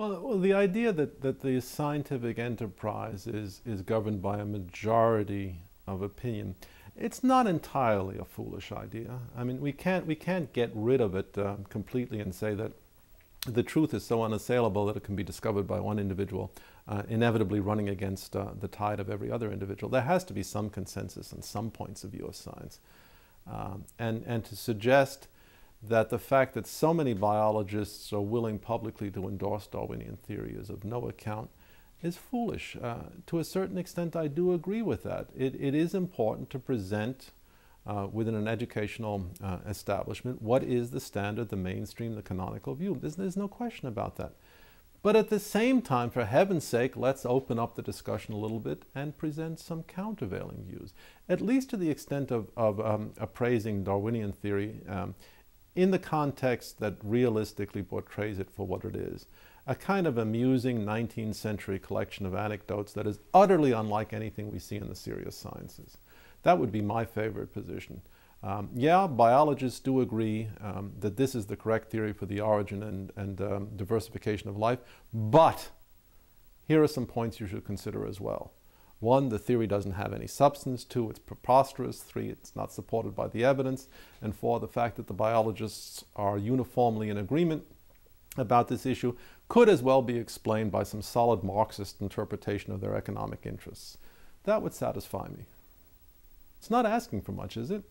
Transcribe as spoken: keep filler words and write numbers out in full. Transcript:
Well, well, the idea that, that the scientific enterprise is, is governed by a majority of opinion, it's not entirely a foolish idea. I mean, we can't, we can't get rid of it uh, completely and say that the truth is so unassailable that it can be discovered by one individual, uh, inevitably running against uh, the tide of every other individual. There has to be some consensus and some points of view of science. Um, and, and to suggest that the fact that so many biologists are willing publicly to endorse Darwinian theory is of no account is foolish. Uh, to a certain extent, I do agree with that. It, it is important to present uh, within an educational uh, establishment what is the standard, the mainstream, the canonical view. There's, there's no question about that. But at the same time, for heaven's sake, let's open up the discussion a little bit and present some countervailing views, at least to the extent of, of um, appraising Darwinian theory um, in the context that realistically portrays it for what it is, a kind of amusing nineteenth century collection of anecdotes that is utterly unlike anything we see in the serious sciences. That would be my favorite position. Um, yeah, biologists do agree um, that this is the correct theory for the origin and, and um, diversification of life, but here are some points you should consider as well. One, the theory doesn't have any substance. Two, it's preposterous. Three, it's not supported by the evidence. And four, the fact that the biologists are uniformly in agreement about this issue could as well be explained by some solid Marxist interpretation of their economic interests. That would satisfy me. It's not asking for much, is it?